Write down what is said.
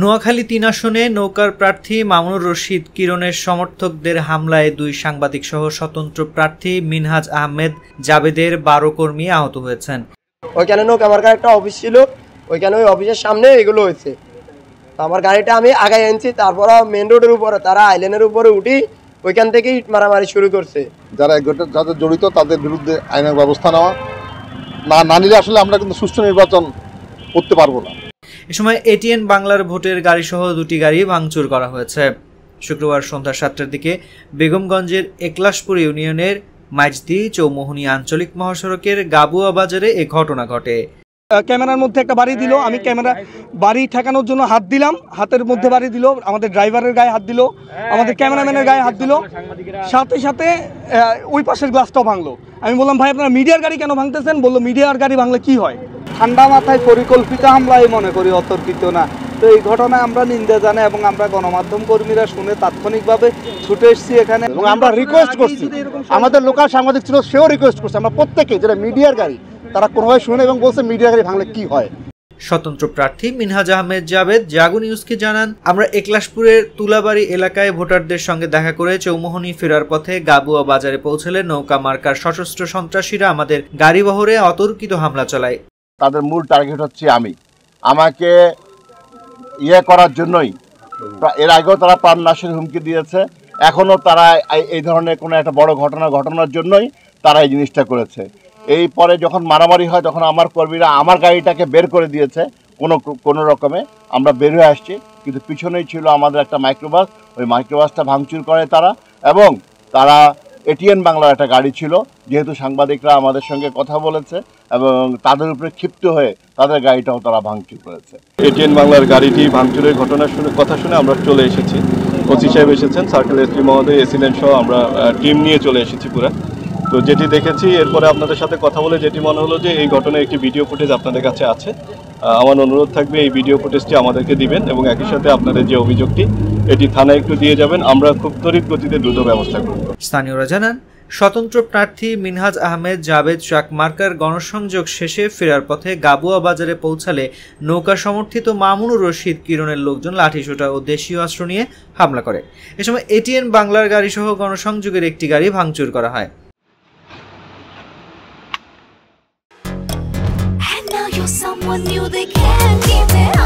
নোয়াখালী ৩ আসনে নৌকার প্রার্থী মামুনুর রশিদ কিরণের সমর্থকদের হামলায় দুই সাংবাদিক সহ স্বতন্ত্র প্রার্থী মিনহাজ আহমেদ জাবেদের ১২ কর্মী আহত হয়েছেন। ওইখানে নৌকা আমার একটা অফিস ছিল, ওইখানে ওই অফিসের সামনে এগুলো হয়েছে। আমার গাড়িটা আমি আগায় আনছি, তারপর মেন রোডের উপরে তারা আইল্যান্ডের উপরে উঠি, ওইখান থেকে ইট মারামারি শুরু করছে। যারা যাদের জড়িত তাদের বিরুদ্ধে আইনের ব্যবস্থা নেওয়া না নিলে আসলে আমরা কিন্তু সুষ্ঠু নির্বাচন করতে পারবো না। এ সময় এটিএন বাংলার ভোটের গাড়িসহ দুটি গাড়ি ভাঙচুর করা হয়েছে। শুক্রবার সন্ধ্যা ৭টার দিকে বেগমগঞ্জের একলাশপুর ইউনিয়নের মাইজদি চৌমোহনী আঞ্চলিক মহাসড়কের গাবুয়া বাজারে এ ঘটনা ঘটে। ক্যামেরার মধ্যে একটা বাড়ি দিল, আমি ক্যামেরা বাড়ি ঠেকানোর জন্য হাত দিলাম, হাতের মধ্যে বাড়ি দিল, আমাদের ড্রাইভারের গায়ে হাত দিল, আমাদের ক্যামেরাম্যানের গায়ে হাত দিল, সাথে সাথে ওই পাশের গ্লাসটাও ভাঙলো। আমি বললাম, ভাই আপনারা মিডিয়ার গাড়ি কেন ভাঙতেছেন? বললো মিডিয়ার গাড়ি ভাঙলে কি হয়। ঠান্ডা মাথায় পরিকল্পিত হামলাই মনে করি, অতর্কিত না। তো এই ঘটনায় আমরা নিন্দা জানাই এবং আমরা গণমাধ্যম কর্মীরা শুনে তাৎক্ষণিকভাবে ছুটে এসেছি এখানে। আমরা রিকোয়েস্ট করছি, আমাদের লোকাল সাংবাদিক ছিল, সেও রিকোয়েস্ট করছে, আমরা প্রত্যেকে যেটা মিডিয়ার গাড়ি তারা কোনোভাবে শুনে এবং বলছে মিডিয়ার গাড়ি ভাঙলে কি হয়। স্বতন্ত্র প্রার্থী মিনহাজ আহমেদ জাবেদ জাগো নিউজকে জানান, আমরা একলাশপুরের তুলাবাড়ি এলাকায় ভোটারদের সঙ্গে দেখা করে চৌমোহনী ফেরার পথে গাবুয়া বাজারে পৌঁছলে নৌকা মার্কার সশস্ত্র সন্ত্রাসীরা আমাদের গাড়িবহরে অতর্কিত হামলা চালায়। তাদের মূল টার্গেট হচ্ছে আমি, আমাকে ইয়ে করার জন্যই। এর আগেও তারা প্রাণনাশের হুমকি দিয়েছে, এখনও তারা এই ধরনের কোনো একটা বড় ঘটনার জন্যই তারা এই জিনিসটা করেছে। এই পরে যখন মারামারি হয় তখন আমার কর্মীরা আমার গাড়িটাকে বের করে দিয়েছে, কোনো রকমে আমরা বের হয়ে আসছি, কিন্তু পিছনেই ছিল আমাদের একটা মাইক্রোবাস। ওই মাইক্রোবাসটা ভাঙচুর করে তারা, এবং তারা এটিএন বাংলার একটা গাড়ি ছিল, যেহেতু সাংবাদিকরা আমাদের সঙ্গে কথা বলেছে এবং তাদের উপরে ক্ষিপ্ত হয়ে তাদের গাড়িটাও তারা ভাঙচুর করেছে। এটিএন বাংলার গাড়িটি ভাঙচুরের ঘটনা শুনে কথা শুনে আমরা চলে এসেছি, ওসি সাহেব এসেছেন, সার্কেল এসপি মহোদয় এসিলেন সহ আমরা টিম নিয়ে চলে এসেছি পুরা। তো যেটি দেখেছি, এরপরে আপনাদের সাথে কথা বলে যেটি মনে হলো যে এই ঘটনায় একটি ভিডিও ফুটেজ আপনাদের কাছে আছে, আমার অনুরোধ থাকবে এই ভিডিও ফুটেজটি আমাদেরকে দিবেন এবং একই সাথে আপনাদের যে অভিযোগটি এটি থানায় একটু দিয়ে যাবেন, আমরা খুব ত্বরিত গতিতে দ্রুত ব্যবস্থা করব। স্থানীয়রা জানান, স্বতন্ত্র প্রার্থী মিনহাজ আহমেদ জাবেদ চাকমার্কার গণসংযোগ শেষে ফেরার পথে গাবুয়া বাজারে পৌঁছালে নৌকা সমর্থিত মামুনুর রশিদ কিরণের লোকজন লাঠিসোঁটা ও দেশীয় অস্ত্র নিয়ে হামলা করে। এ সময় এটিএন বাংলার গাড়িসহ গণসংযোগের একটি গাড়ি ভাঙচুর করা হয়। Someone new, they can't keep their